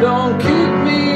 Don't keep me